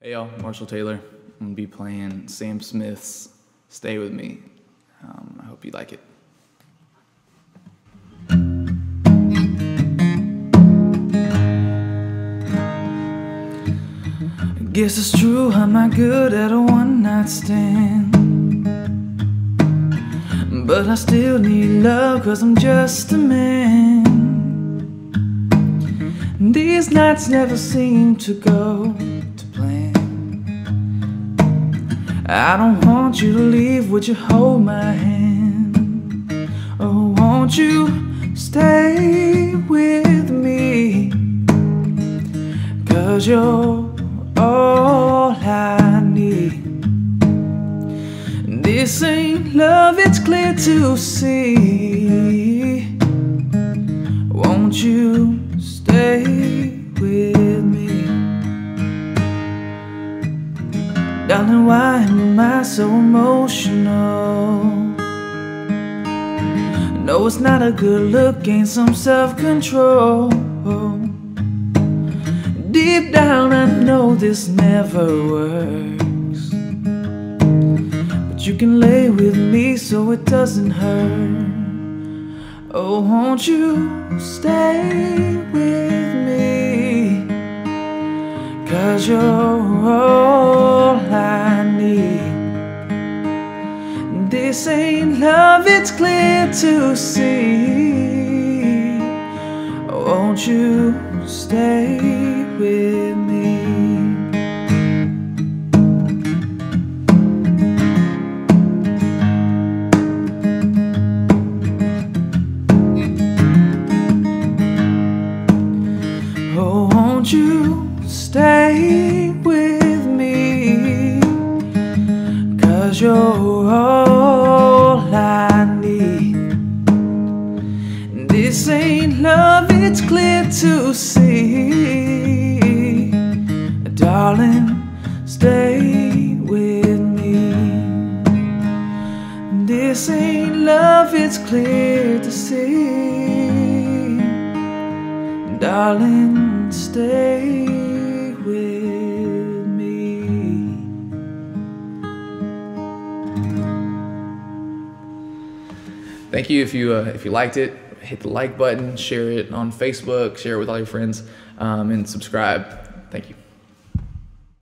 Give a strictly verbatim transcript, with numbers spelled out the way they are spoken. Hey y'all, Marshall Taylor. I'm gonna be playing Sam Smith's "Stay With Me." Um, I hope you like it. I guess it's true, I'm not good at a one-night stand, but I still need love, cause I'm just a man. These nights never seem to go to plan. I don't want you to leave, would you hold my hand? Oh, won't you stay with me? Cause you're all I need. This ain't love, it's clear to see. Won't you stay with me? Darling, why am I so emotional? No, it's not a good look, gain some self-control. Deep down I know this never works, but you can lay with me so it doesn't hurt. Oh, won't you stay with me? Cause you're this ain't love, it's clear to see. Won't you stay with me? Oh, won't you stay with me? Cause you're all this ain't love, it's clear to see. Darling, stay with me. This ain't love, it's clear to see. Darling, stay with me. Thank you if you uh, if you liked it. Hit the like button, share it on Facebook, share it with all your friends, um, and subscribe. Thank you.